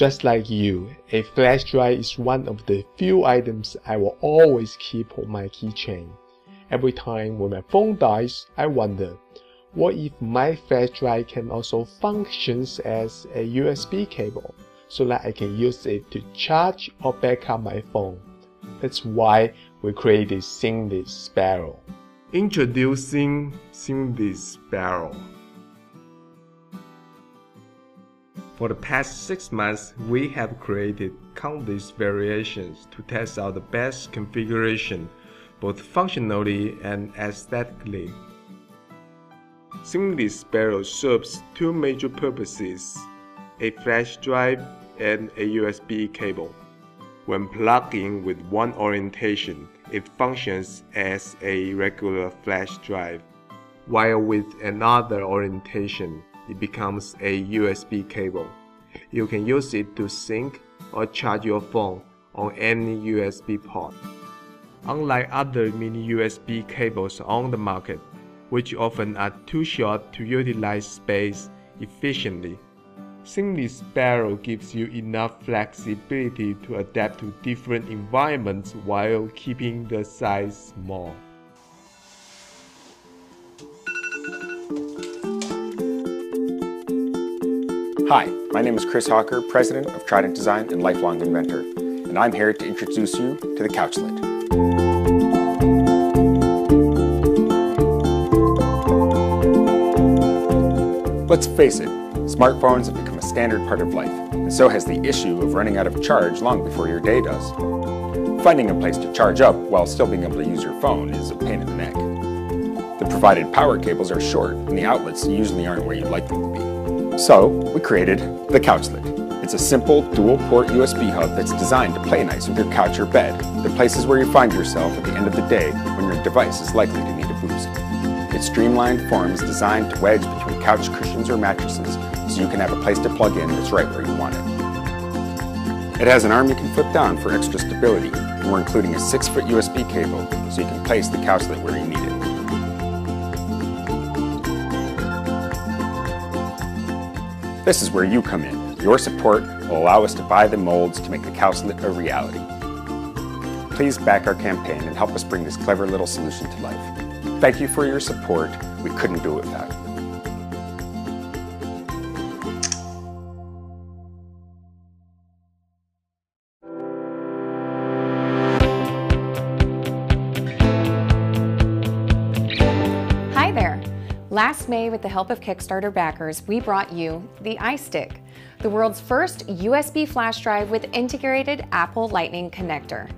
Just like you, a flash drive is one of the few items I will always keep on my keychain. Every time when my phone dies, I wonder, what if my flash drive can also function as a USB cable, so that I can use it to charge or back up my phone? That's why we created SYMLIS Sparrow. Introducing SYMLIS Sparrow. For the past 6 months, we have created countless variations to test out the best configuration, both functionally and aesthetically. SYMLIS Sparrow serves two major purposes, a flash drive and a USB cable. When plugged in with one orientation, it functions as a regular flash drive, while with another orientation, it becomes a USB cable. You can use it to sync or charge your phone on any USB port. Unlike other mini USB cables on the market, which often are too short to utilize space efficiently, SYMLIS Sparrow gives you enough flexibility to adapt to different environments while keeping the size small. Hi, my name is Chris Hawker, President of Trident Design and lifelong inventor, and I'm here to introduce you to the Couchlet. Let's face it, smartphones have become a standard part of life, and so has the issue of running out of charge long before your day does. Finding a place to charge up while still being able to use your phone is a pain in the neck. The provided power cables are short, and the outlets usually aren't where you'd like them to be. So, we created the Couchlet. It's a simple dual-port USB hub that's designed to play nice with your couch or bed, the places where you find yourself at the end of the day when your device is likely to need a boost. Its streamlined form is designed to wedge between couch cushions or mattresses, so you can have a place to plug in that's right where you want it. It has an arm you can flip down for extra stability, and we're including a 6-foot USB cable so you can place the Couchlet where you need it. This is where you come in. Your support will allow us to buy the molds to make the Couchlet a reality. Please back our campaign and help us bring this clever little solution to life. Thank you for your support. We couldn't do it without you. Last May, with the help of Kickstarter backers, we brought you the iStick, the world's first USB flash drive with integrated Apple Lightning connector.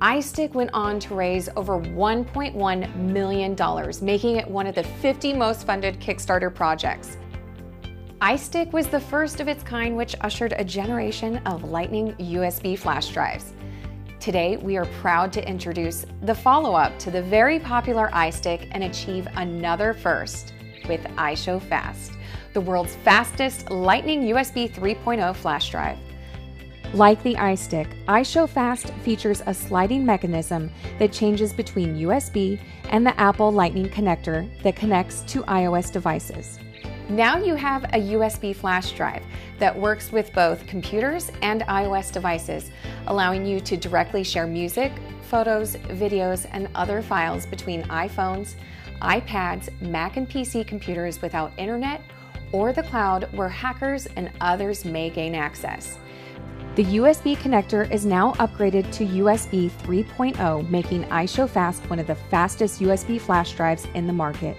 iStick went on to raise over $1.1 million, making it one of the 50 most funded Kickstarter projects. iStick was the first of its kind, which ushered a generation of Lightning USB flash drives. Today, we are proud to introduce the follow-up to the very popular iStick and achieve another first with iShowFast, the world's fastest Lightning USB 3.0 flash drive. Like the iStick, iShowFast features a sliding mechanism that changes between USB and the Apple Lightning connector that connects to iOS devices. Now you have a USB flash drive that works with both computers and iOS devices, allowing you to directly share music, photos, videos, and other files between iPhones, iPads, Mac and PC computers without internet or the cloud, where hackers and others may gain access. The USB connector is now upgraded to USB 3.0, making iShowFast one of the fastest USB flash drives in the market.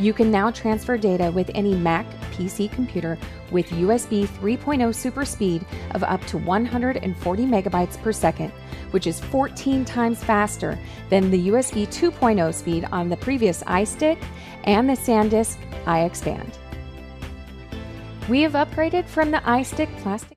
You can now transfer data with any Mac PC computer with USB 3.0 super speed of up to 140 megabytes per second, which is 14 times faster than the USB 2.0 speed on the previous iStick and the SanDisk iXpand. We have upgraded from the iStick plastic.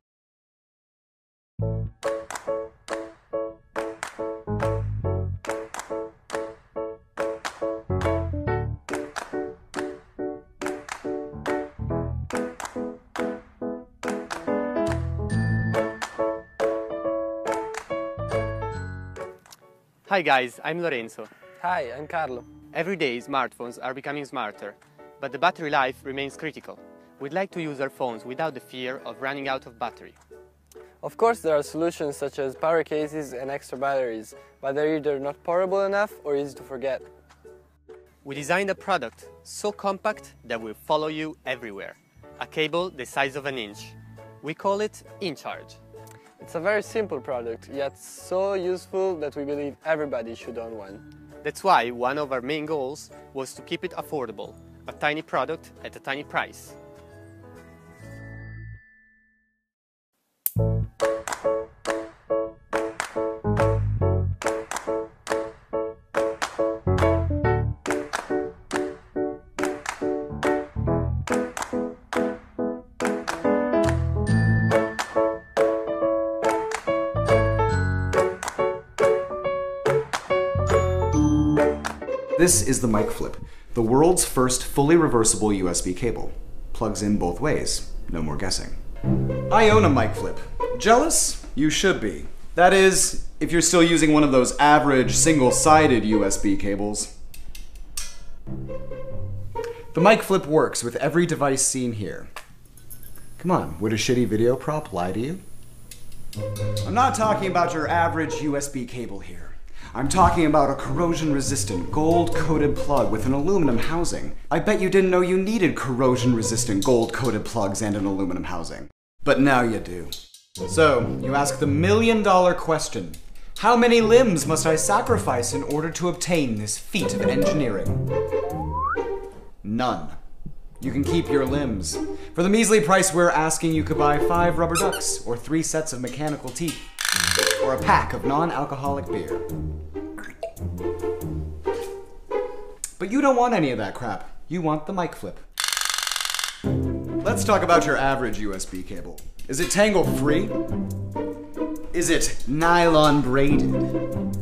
Hi guys, I'm Lorenzo. Hi, I'm Carlo. Every day smartphones are becoming smarter, but the battery life remains critical. We'd like to use our phones without the fear of running out of battery. Of course, there are solutions such as power cases and extra batteries, but they're either not portable enough or easy to forget. We designed a product so compact that will follow you everywhere. A cable the size of an inch. We call it InCharge. It's a very simple product, yet so useful that we believe everybody should own one. That's why one of our main goals was to keep it affordable, a tiny product at a tiny price. This is the MicFlip, the world's first fully reversible USB cable. Plugs in both ways, no more guessing. I own a MicFlip. Jealous? You should be. That is, if you're still using one of those average single-sided USB cables. The MicFlip works with every device seen here. Come on, would a shitty video prop lie to you? I'm not talking about your average USB cable here. I'm talking about a corrosion-resistant, gold-coated plug with an aluminum housing. I bet you didn't know you needed corrosion-resistant, gold-coated plugs and an aluminum housing. But now you do. So, you ask the million-dollar question. How many limbs must I sacrifice in order to obtain this feat of engineering? None. You can keep your limbs. For the measly price we're asking, you could buy 5 rubber ducks or 3 sets of mechanical teeth. Or a pack of non-alcoholic beer. But you don't want any of that crap. You want the MicFlip. Let's talk about your average USB cable. Is it tangle-free? Is it nylon braided?